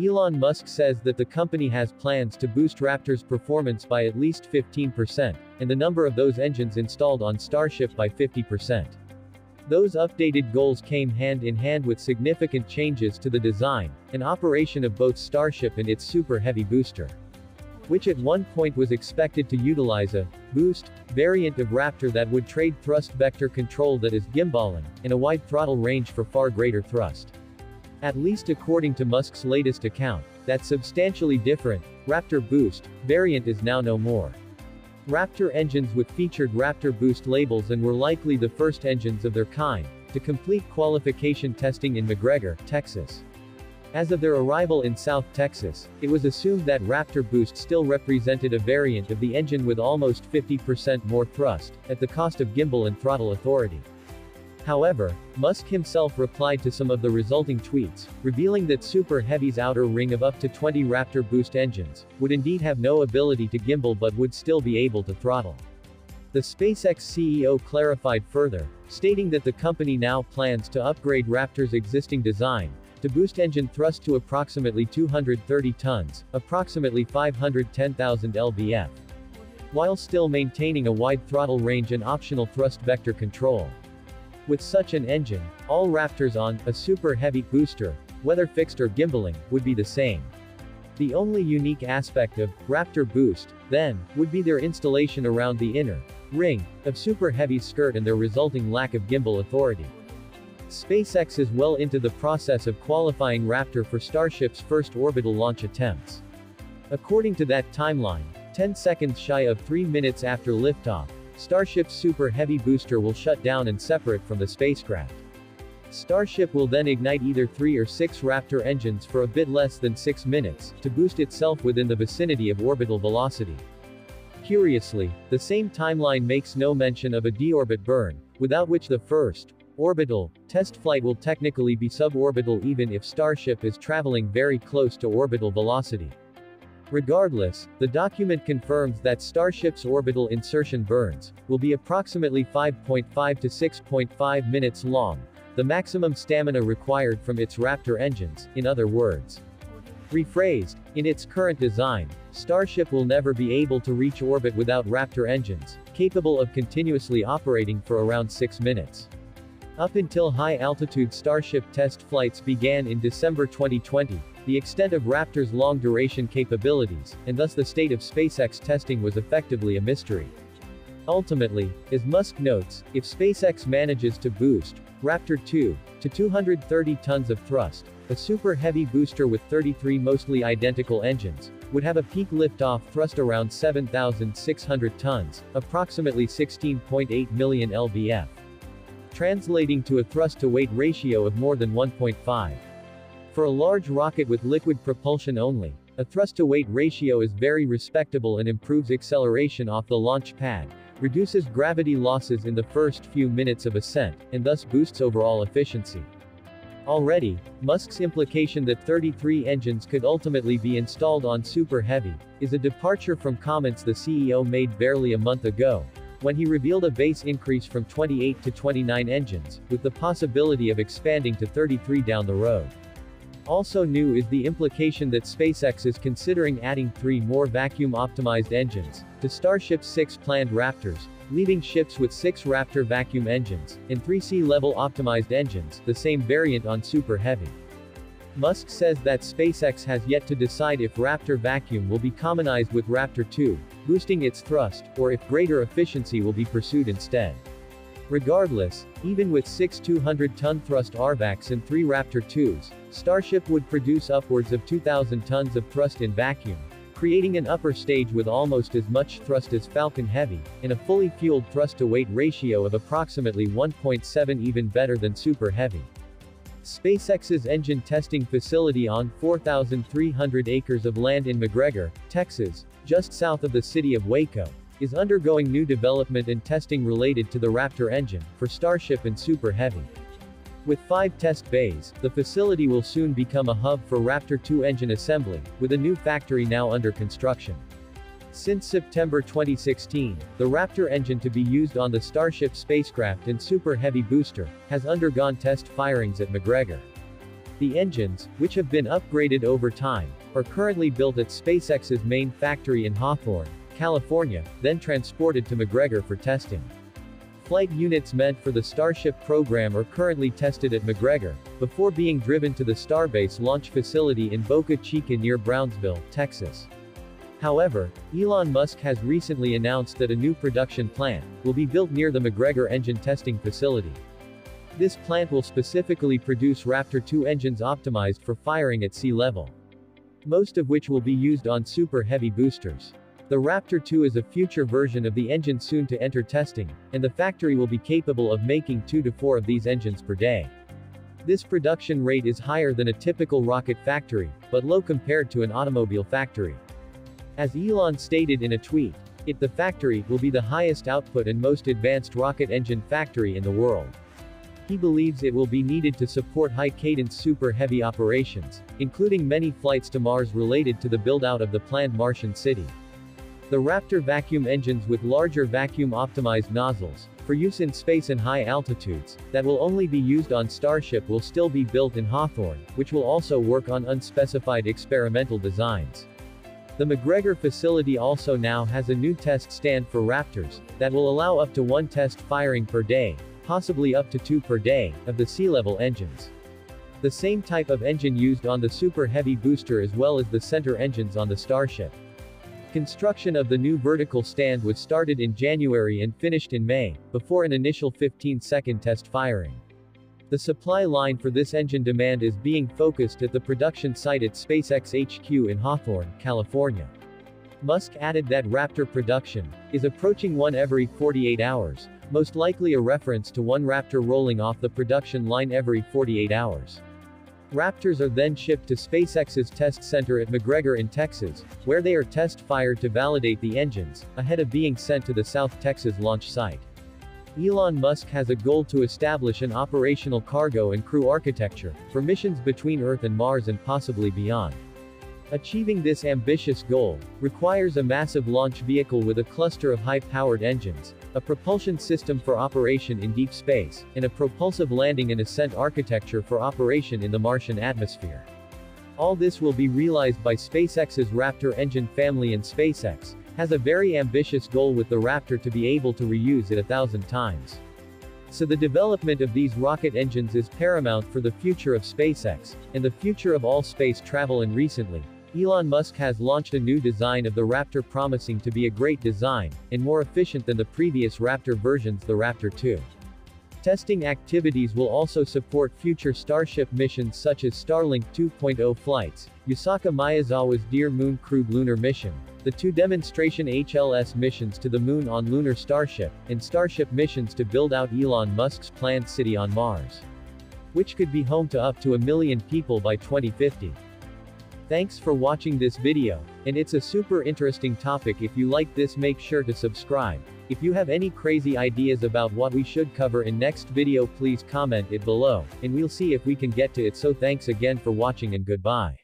Elon Musk says that the company has plans to boost Raptor's performance by at least 15%, and the number of those engines installed on Starship by 50%. Those updated goals came hand in hand with significant changes to the design and operation of both Starship and its Super Heavy booster, which at one point was expected to utilize a boost variant of Raptor that would trade thrust vector control that is gimballing, and a wide throttle range for far greater thrust. At least according to Musk's latest account, that substantially different Raptor boost variant is now no more. Raptor engines with featured Raptor boost labels and were likely the first engines of their kind to complete qualification testing in McGregor, Texas. As of their arrival in South Texas, it was assumed that Raptor boost still represented a variant of the engine with almost 50% more thrust, at the cost of gimbal and throttle authority. However, Musk himself replied to some of the resulting tweets, revealing that Super Heavy's outer ring of up to 20 Raptor boost engines would indeed have no ability to gimbal but would still be able to throttle. The SpaceX CEO clarified further, stating that the company now plans to upgrade Raptor's existing design to boost engine thrust to approximately 230 tons, approximately 510,000 lbf, while still maintaining a wide throttle range and optional thrust vector control. With such an engine, all Raptors on a Super Heavy booster, whether fixed or gimballing, would be the same. The only unique aspect of Raptor boost, then, would be their installation around the inner ring of Super Heavy's skirt and their resulting lack of gimbal authority. SpaceX is well into the process of qualifying Raptor for Starship's first orbital launch attempts. According to that timeline, 10 seconds shy of 3 minutes after liftoff, Starship's Super Heavy booster will shut down and separate from the spacecraft. Starship will then ignite either 3 or 6 Raptor engines for a bit less than 6 minutes, to boost itself within the vicinity of orbital velocity. Curiously, the same timeline makes no mention of a deorbit burn, without which the first orbital test flight will technically be suborbital even if Starship is traveling very close to orbital velocity. Regardless, the document confirms that Starship's orbital insertion burns will be approximately 5.5 to 6.5 minutes long, the maximum stamina required from its Raptor engines, in other words. Rephrased, in its current design, Starship will never be able to reach orbit without Raptor engines, capable of continuously operating for around 6 minutes. Up until high-altitude Starship test flights began in December 2020, the extent of Raptor's long-duration capabilities, and thus the state of SpaceX testing, was effectively a mystery. Ultimately, as Musk notes, if SpaceX manages to boost Raptor 2 to 230 tons of thrust, a Super Heavy booster with 33 mostly identical engines would have a peak liftoff thrust around 7,600 tons, approximately 16.8 million lbf, translating to a thrust-to-weight ratio of more than 1.5. For a large rocket with liquid propulsion only, a thrust-to-weight ratio is very respectable and improves acceleration off the launch pad, reduces gravity losses in the first few minutes of ascent, and thus boosts overall efficiency. Already, Musk's implication that 33 engines could ultimately be installed on Super Heavy is a departure from comments the CEO made barely a month ago, when he revealed a base increase from 28 to 29 engines, with the possibility of expanding to 33 down the road. Also new is the implication that SpaceX is considering adding 3 more vacuum-optimized engines to Starship's 6 planned Raptors, leaving ships with 6 Raptor vacuum engines and 3 sea-level optimized engines, the same variant on Super Heavy. Musk says that SpaceX has yet to decide if Raptor vacuum will be commonized with Raptor 2, boosting its thrust, or if greater efficiency will be pursued instead. Regardless, even with 6 200-ton thrust RVACs and 3 Raptor 2s, Starship would produce upwards of 2,000 tons of thrust in vacuum, creating an upper stage with almost as much thrust as Falcon Heavy, and a fully fueled thrust-to-weight ratio of approximately 1.7, even better than Super Heavy. SpaceX's engine testing facility on 4,300 acres of land in McGregor, Texas, just south of the city of Waco, is undergoing new development and testing related to the Raptor engine for Starship and Super Heavy. With 5 test bays, the facility will soon become a hub for Raptor 2 engine assembly, with a new factory now under construction. Since September 2016, the Raptor engine to be used on the Starship spacecraft and Super Heavy booster has undergone test firings at McGregor. The engines, which have been upgraded over time, are currently built at SpaceX's main factory in Hawthorne, California, then transported to McGregor for testing. Flight units meant for the Starship program are currently tested at McGregor, before being driven to the Starbase launch facility in Boca Chica near Brownsville, Texas. However, Elon Musk has recently announced that a new production plant will be built near the McGregor engine testing facility. This plant will specifically produce Raptor 2 engines optimized for firing at sea level, most of which will be used on Super Heavy boosters. The Raptor 2 is a future version of the engine soon to enter testing, and the factory will be capable of making 2 to 4 of these engines per day. This production rate is higher than a typical rocket factory, but low compared to an automobile factory. As Elon stated in a tweet, the factory will be the highest output and most advanced rocket engine factory in the world. He believes it will be needed to support high-cadence Super Heavy operations, including many flights to Mars related to the build-out of the planned Martian city. The Raptor vacuum engines with larger vacuum-optimized nozzles, for use in space and high altitudes, that will only be used on Starship will still be built in Hawthorne, which will also work on unspecified experimental designs. The McGregor facility also now has a new test stand for Raptors, that will allow up to 1 test firing per day, possibly up to 2 per day, of the sea-level engines. The same type of engine used on the Super Heavy booster as well as the center engines on the Starship. Construction of the new vertical stand was started in January and finished in May, before an initial 15-second test firing. The supply line for this engine demand is being focused at the production site at SpaceX HQ in Hawthorne, California. Musk added that Raptor production is approaching 1 every 48 hours, most likely a reference to 1 Raptor rolling off the production line every 48 hours. Raptors are then shipped to SpaceX's test center at McGregor in Texas, where they are test-fired to validate the engines, ahead of being sent to the South Texas launch site. Elon Musk has a goal to establish an operational cargo and crew architecture for missions between Earth and Mars and possibly beyond. Achieving this ambitious goal requires a massive launch vehicle with a cluster of high-powered engines, a propulsion system for operation in deep space, and a propulsive landing and ascent architecture for operation in the Martian atmosphere. All this will be realized by SpaceX's Raptor engine family, and SpaceX has a very ambitious goal with the Raptor to be able to reuse it 1,000 times. So the development of these rocket engines is paramount for the future of SpaceX and the future of all space travel, and recently, Elon Musk has launched a new design of the Raptor promising to be a great design, and more efficient than the previous Raptor versions, the Raptor 2. Testing activities will also support future Starship missions such as Starlink 2.0 flights, Yusaka Miyazawa's Dear Moon crewed lunar mission, the 2 demonstration HLS missions to the Moon on Lunar Starship, and Starship missions to build out Elon Musk's planned city on Mars, which could be home to up to 1 million people by 2050. Thanks for watching this video, and it's a super interesting topic. If you like this, make sure to subscribe. If you have any crazy ideas about what we should cover in next video, please comment it below, and we'll see if we can get to it. So thanks again for watching, and goodbye.